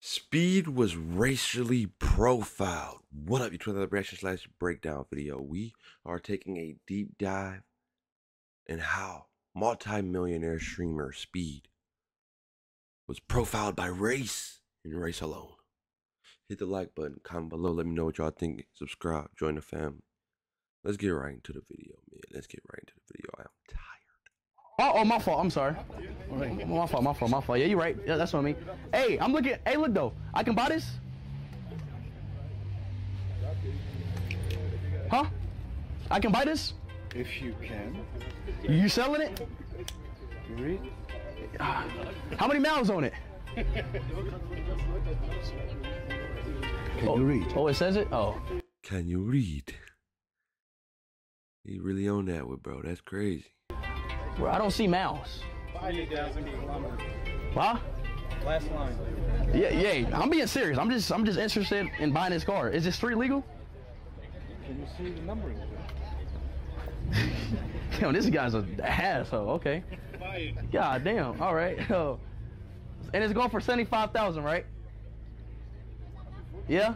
Speed was racially profiled. What up, you twin another reaction/breakdown video. We are taking a deep dive in how multi-millionaire streamer Speed was profiled by race and race alone. Hit the like button, comment below, let me know what y'all think, subscribe, join the family. Let's get right into the video, man. Let's get right into the video. I am tired. Oh, my fault. I'm sorry. My fault. Yeah, you're right. Yeah, that's what I mean. Hey, I'm looking. Hey, look though. I can buy this. Huh? I can buy this. If you can. You selling it? Read. How many miles on it? Can you read? Oh, it says it. Oh. Can you read? You really own that one, bro. That's crazy. Bro, I don't see miles. 5,000 kilometers. Huh? Last line. Yeah. I'm being serious. I'm just interested in buying this car. Is this street legal? Can you see the numbering? Damn, this guy's an asshole. Okay. God damn. All right. Oh. And it's going for 75,000, right? Yeah.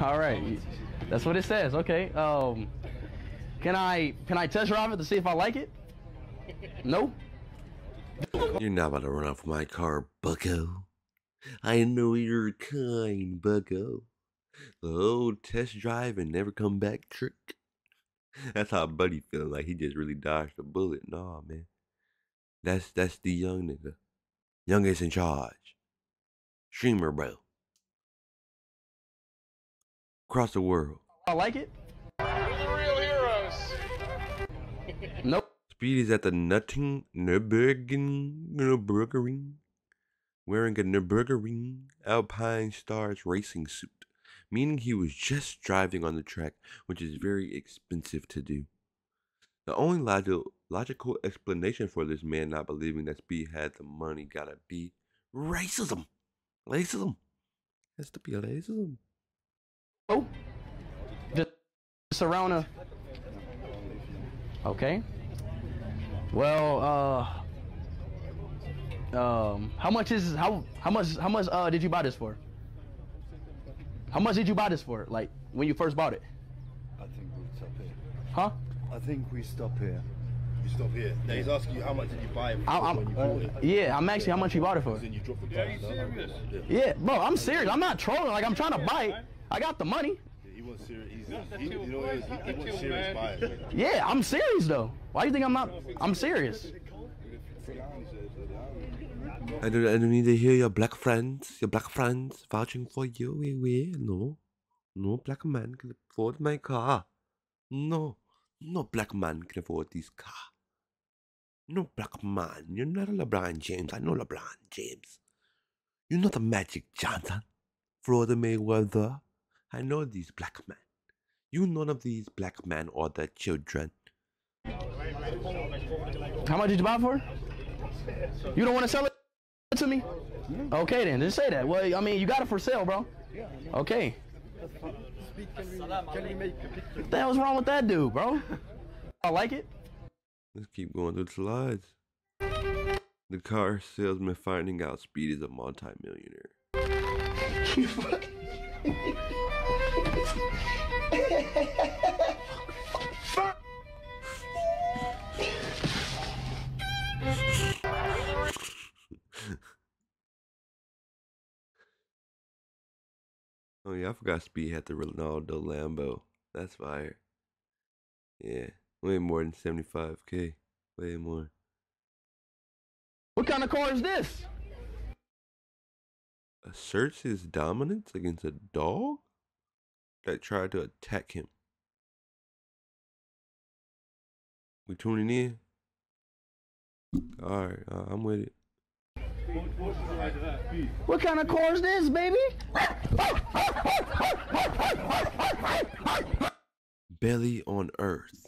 All right. That's what it says. Okay. Can I test drive it to see if I like it? No. You're not about to run off my car, bucko. I know you're kind, bucko. The old test drive and never come back trick. That's how Buddy feeling, like he just really dodged a bullet. Nah, man. That's the young nigga. Youngest in charge. Streamer, bro. Across the world. I like it. Nope. Speed is at the Nürburgring, wearing a Nürburgring Alpine Stars racing suit, meaning he was just driving on the track, which is very expensive to do. The only logical explanation for this man not believing that Speed had the money gotta be racism. Racism. Has to be racism. Oh. Just around a... Okay. Well, how much did you buy this for? How much did you buy this for? Like when you first bought it? I think we stop here. Huh? I think we stop here. You stop here. Now he's asking you how much did you buy it for when you bought it? Yeah, I'm asking how much you bought it for. You dropped the price. Are you serious? Yeah, bro, I'm serious. I'm not trolling. Like I'm trying to buy it. I got the money. Yeah, I'm serious though. Why do you think I'm not? I'm serious. I don't need to hear your black friends vouching for you. No black man can afford my car. No black man can afford this car. No black man, you're not a LeBron James. I know LeBron James. You're not a Magic Johnson, Floyd Mayweather. I know these black men. You none of these black men or their children. How much did you buy it for? You don't want to sell it to me? Okay then, just say that. Well, I mean, you got it for sale, bro. Okay. What the hell's wrong with that dude, bro? I like it. Let's keep going through the slides. The car salesman finding out Speed is a multi-millionaire. You fucking... Oh yeah, I forgot Speed had the Ronaldo Lambo. That's fire. Yeah, way more than 75K. Way more. What kind of car is this? Asserts his dominance against a dog that tried to attack him. We tuning in? Alright, I'm with it. What kind of car is this, baby? Belly on earth.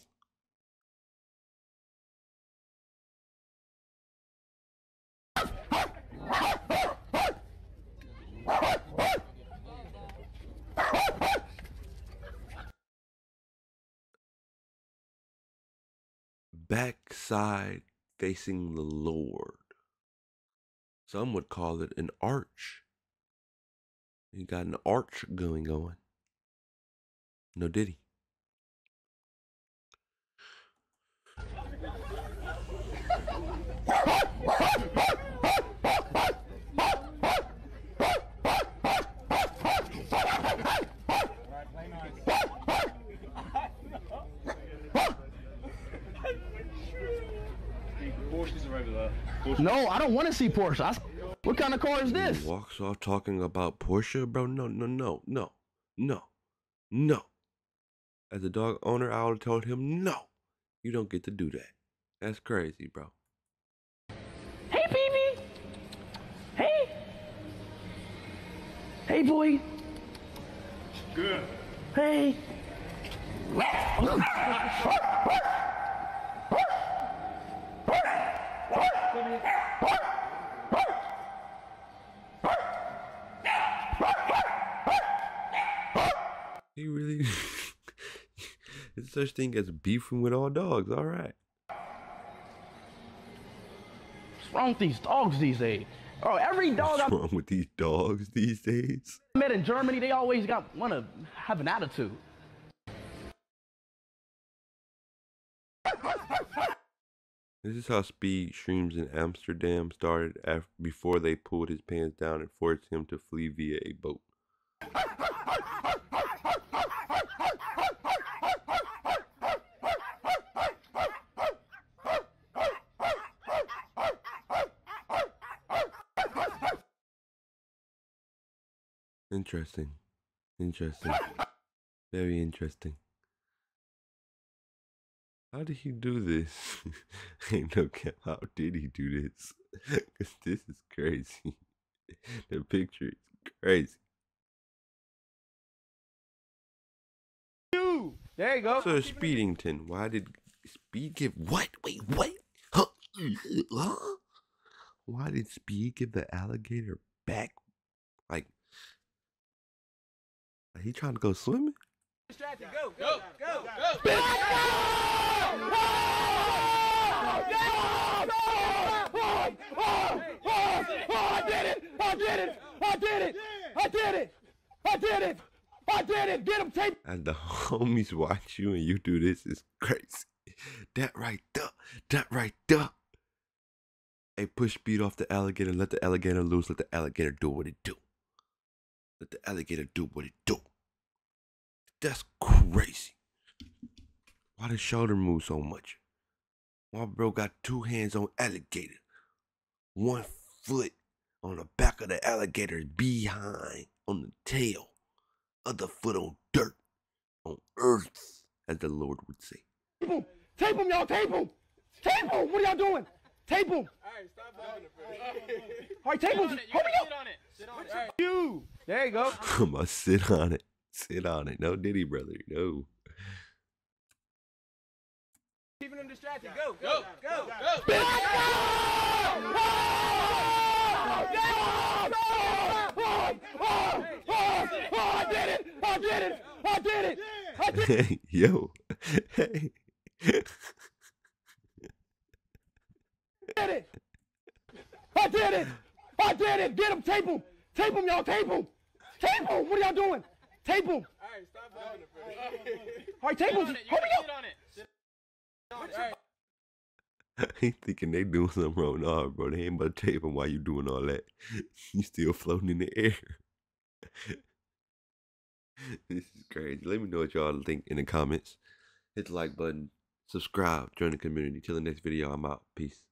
Backside facing the Lord. Some would call it an arch. He got an arch going on. No diddy. No, I don't want to see Porsche. What kind of car is this? He walks off talking about Porsche, bro. No. As a dog owner, I would have told him, no, you don't get to do that. That's crazy, bro. Hey, baby. Hey. Hey, boy. Good. Hey. He really it's such thing as beefing with all dogs, all right. What's wrong with these dogs these days? Oh, every dog. What's wrong with these dogs these days? I met in Germany, they always wanna have an attitude. This is how speed streams in Amsterdam started before they pulled his pants down and forced him to flee via a boat. Interesting. Interesting. Very interesting. How did he do this? Ain't no cap. How did he do this? Cause this is crazy. The picture is crazy. There you go. Sir Speedington, why did Speed give what? Wait, what? Huh? Huh? Why did Speed give the alligator back? Like he trying to go swimming? Go. I did it. Get him tape. And the homies watch you and you do this is crazy. That right there. Hey, push Speed off the alligator. Let the alligator loose. Let the alligator do what it do. Let the alligator do what it do. That's crazy. Why the shoulder move so much? My bro got two hands on alligator. One foot on the back of the alligator behind on the tail. Other foot on dirt. On earth, as the Lord would say. Tape him, y'all. Tape him. What are y'all doing? Tape him. All right, stop doing it first. All right, tape him. Hurry up. Sit on it. You. There you go. Come on, sit on it. Sit on it. No diddy, brother. No. Keeping him distracted. Go. I did it. Hey, yo. Hey. I did it. Get him. Tape him, y'all. Tape him. What are y'all doing? Table. All right, stop doing it. All right, table. Hurry up. I ain't thinking they doing something wrong. Nah, bro, they ain't about to tape them while you doing all that. You still floating in the air. This is crazy. Let me know what y'all think in the comments. Hit the like button, subscribe, join the community. Till the next video, I'm out. Peace.